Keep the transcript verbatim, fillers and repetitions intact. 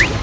What?